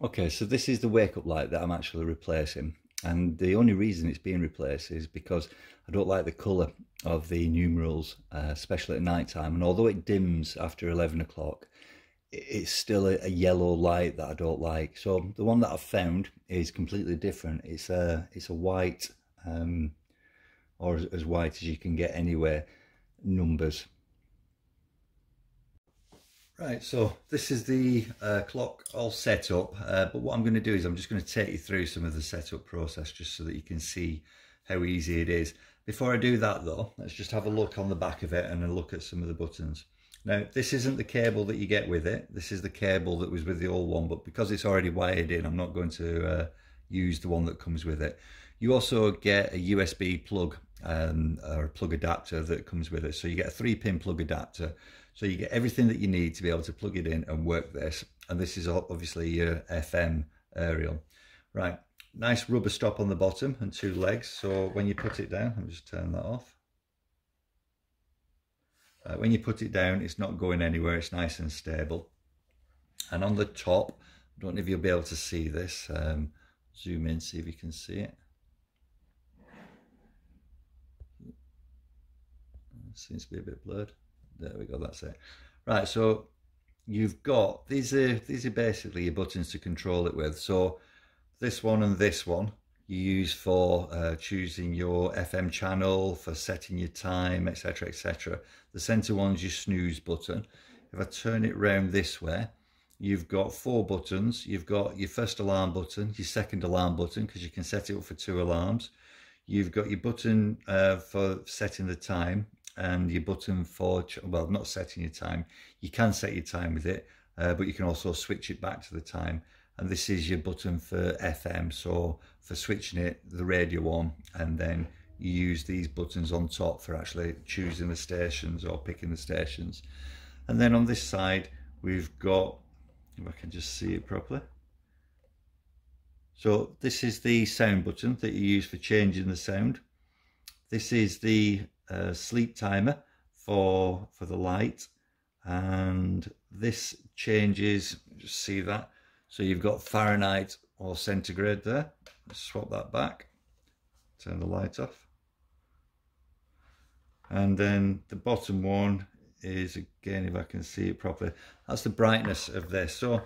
Okay, so this is the wake-up light that I'm actually replacing, and the only reason it's being replaced is because I don't like the colour of the numerals, especially at night time. And although it dims after 11 o'clock, it's still a yellow light that I don't like. So the one that I've found is completely different. It's a white, or as white as you can get anywhere, numbers. Right, so this is the clock all set up, but what I'm going to do is I'm just going to take you through some of the setup process just so that you can see how easy it is. Before I do that though, let's just have a look on the back of it and a look at some of the buttons. Now, this isn't the cable that you get with it. This is the cable that was with the old one, but because it's already wired in, I'm not going to use the one that comes with it. You also get a USB plug or a plug adapter that comes with it. So you get a 3-pin plug adapter. So you get everything that you need to be able to plug it in and work this. And this is obviously your FM aerial. Right, nice rubber stop on the bottom and two legs. So when you put it down, I'll just turn that off. When you put it down, it's not going anywhere. It's nice and stable. And on the top, I don't know if you'll be able to see this. Zoom in, see if you can see it. Seems to be a bit blurred. There we go, that's it. Right, so you've got, these are basically your buttons to control it with. So this one and this one you use for choosing your FM channel, for setting your time, etc, etc. The center one's your snooze button. If I turn it round this way, you've got 4 buttons. You've got your first alarm button, your second alarm button, because you can set it up for 2 alarms. You've got your button for setting the time, and your button for, well, not setting your time. You can set your time with it, but you can also switch it back to the time. And this is your button for FM, so for switching it, the radio on, and then you use these buttons on top for actually choosing the stations or picking the stations. And then on this side, we've got, if I can just see it properly. So this is the sound button that you use for changing the sound. This is the sleep timer for the light, and this changes, just see that, so you've got Fahrenheit or centigrade there. Let's swap that back, turn the light off, and then the bottom one is, again, if I can see it properly, that's the brightness of this. So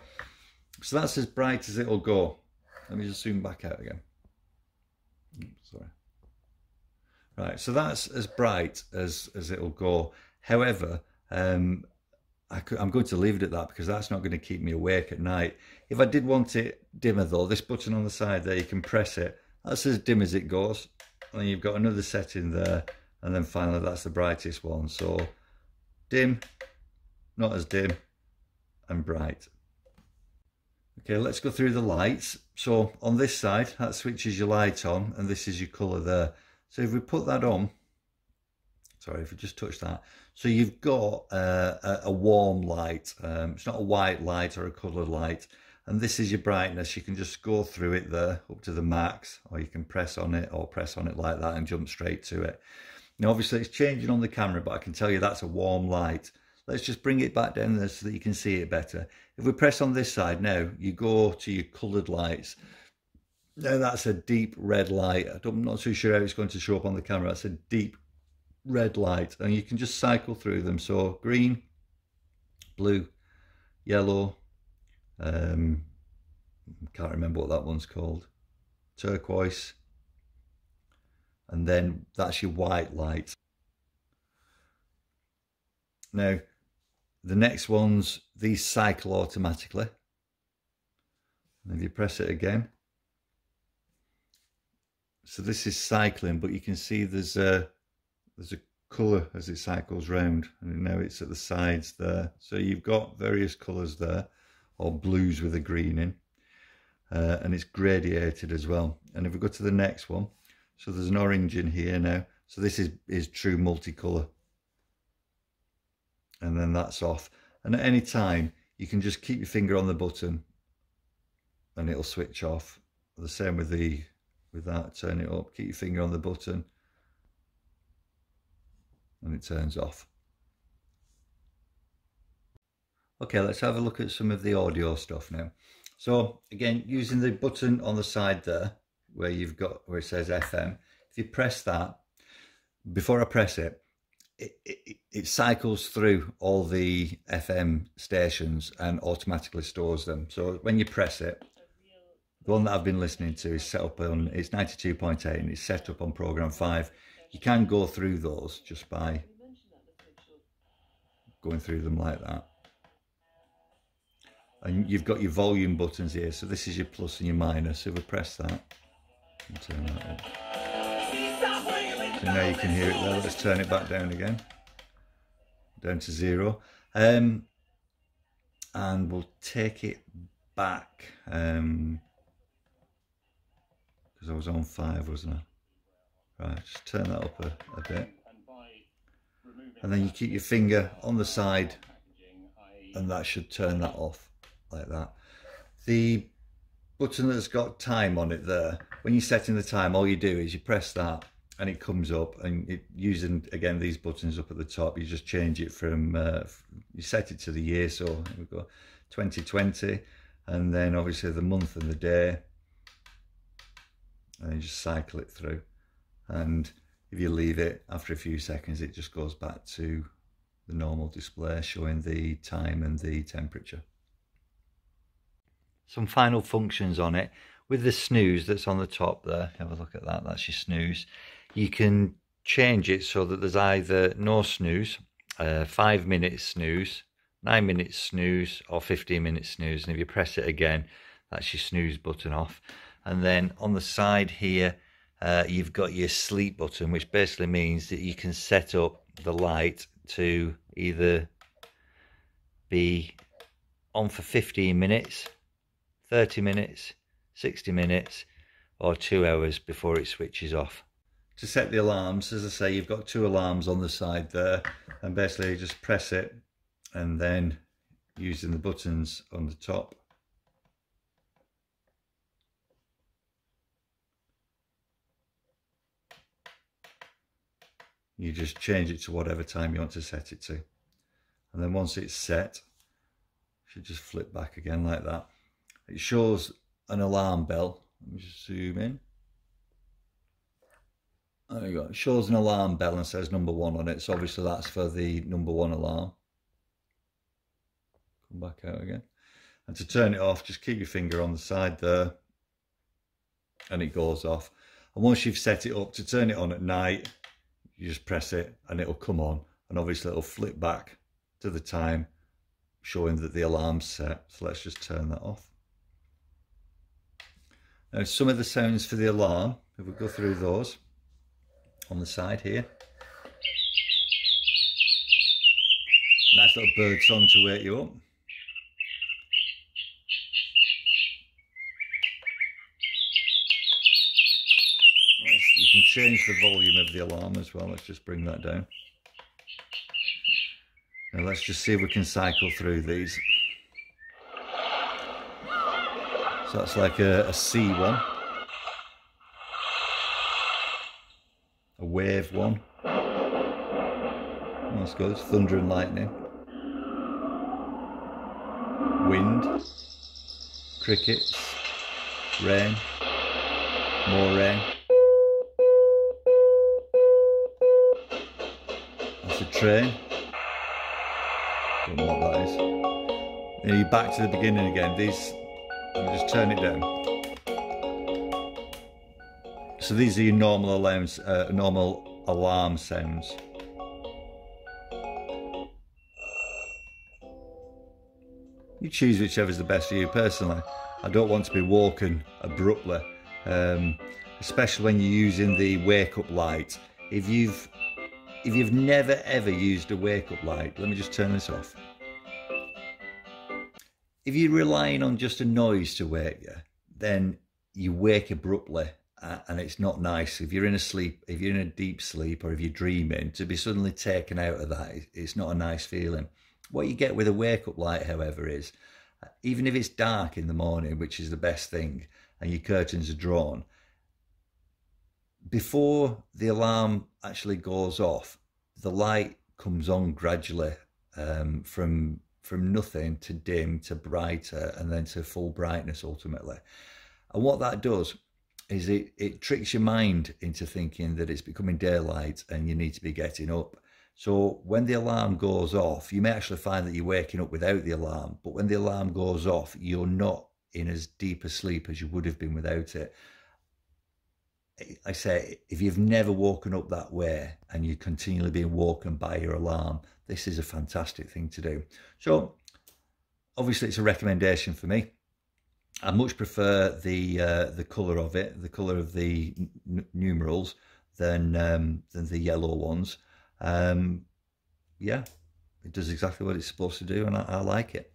that's as bright as it'll go. Let me just zoom back out again. Oops, sorry. Right, so that's as bright as it'll go. However, I'm going to leave it at that because that's not going to keep me awake at night. If I did want it dimmer though, this button on the side there, you can press it. That's as dim as it goes. And then you've got another setting there. And then finally, that's the brightest one. So dim, not as dim, and bright. Okay, let's go through the lights. So on this side, that switches your light on, and this is your colour there. So if we put that on, sorry, if we just touch that, so you've got a warm light. It's not a white light or a coloured light. And this is your brightness. You can just go through it there up to the max, or you can press on it or press on it like that and jump straight to it. Now, obviously it's changing on the camera, but I can tell you that's a warm light. Let's just bring it back down there so that you can see it better. If we press on this side now, you go to your coloured lights. Now that's a deep red light. I'm not too sure how it's going to show up on the camera. That's a deep red light, and you can just cycle through them. So green, blue, yellow, can't remember what that one's called, turquoise, and then that's your white light. Now the next ones, these cycle automatically, and if you press it again, so this is cycling, but you can see there's a colour as it cycles round, and now it's at the sides there. So you've got various colours there, or blues with a green in, and it's gradiated as well. And if we go to the next one, so there's an orange in here now. So this is true multicolour, and then that's off. And at any time, you can just keep your finger on the button, and it'll switch off. The same with the with that, turn it up, keep your finger on the button, and it turns off. Okay, let's have a look at some of the audio stuff now. So again, using the button on the side there where you've got where it says FM, if you press that, before I press it, it cycles through all the FM stations and automatically stores them. So when you press it, the one that I've been listening to is set up on, it's 92.8 and it's set up on program 5. You can go through those just by going through them like that. And you've got your volume buttons here. So this is your plus and your minus. If we press that and turn that up. So now you can hear it there. Let's turn it back down again. Down to 0. And we'll take it back. Because I was on 5, wasn't I? Right, just turn that up a bit. And then you keep your finger on the side and that should turn that off like that. The button that's got time on it there, when you're setting the time, all you do is you press that and it comes up, and it, using again these buttons up at the top, you just change it from you set it to the year, so here we go, 2020, and then obviously the month and the day, and you just cycle it through. And if you leave it, after a few seconds it just goes back to the normal display showing the time and the temperature. Some final functions on it. With the snooze that's on the top there, have a look at that, that's your snooze. You can change it so that there's either no snooze, 5 minute snooze, 9 minute snooze, or 15 minute snooze. And if you press it again, that's your snooze button off. And then on the side here, you've got your sleep button, which basically means that you can set up the light to either be on for 15 minutes, 30 minutes, 60 minutes, or 2 hours before it switches off. To set the alarms, as I say, you've got 2 alarms on the side there, and basically you just press it, and then using the buttons on the top, you just change it to whatever time you want to set it to. And then once it's set, you should just flip back again like that. It shows an alarm bell. Let me just zoom in. There you go. It shows an alarm bell and says number 1 on it. So obviously that's for the number 1 alarm. Come back out again. And to turn it off, just keep your finger on the side there. And it goes off. And once you've set it up to turn it on at night, you just press it and it'll come on, and obviously it'll flip back to the time showing that the alarm's set. So let's just turn that off. Now some of the sounds for the alarm, if we go through those on the side here. Nice little bird song to wake you up. Change the volume of the alarm as well. Let's just bring that down. Now let's just see if we can cycle through these. So that's like a sea one, a wave one. Oh, that's good. Thunder and lightning, wind, crickets, rain, more rain. Train. Don't know what that is. Now you're back to the beginning again. These, let me just turn it down. So these are your normal alarms, normal alarm sounds. You choose whichever's the best for you personally. I don't want to be woken abruptly, especially when you're using the wake-up light. If you've never ever used a wake-up light, let me just turn this off. If you're relying on just a noise to wake you, then you wake abruptly and it's not nice. If you're in a sleep, if you're in a deep sleep, or if you're dreaming, to be suddenly taken out of that, it's not a nice feeling. What you get with a wake-up light, however, is even if it's dark in the morning, which is the best thing, and your curtains are drawn, before the alarm actually goes off, the light comes on gradually from from nothing to dim to brighter and then to full brightness ultimately. And what that does is it tricks your mind into thinking that it's becoming daylight and you need to be getting up. So when the alarm goes off, you may actually find that you're waking up without the alarm, but when the alarm goes off, you're not in as deep a sleep as you would have been without it. I say, if you've never woken up that way and you're continually being woken by your alarm, this is a fantastic thing to do. So obviously it's a recommendation for me. I much prefer the colour of it, the colour of the numerals than the yellow ones. Yeah, it does exactly what it's supposed to do, and I like it.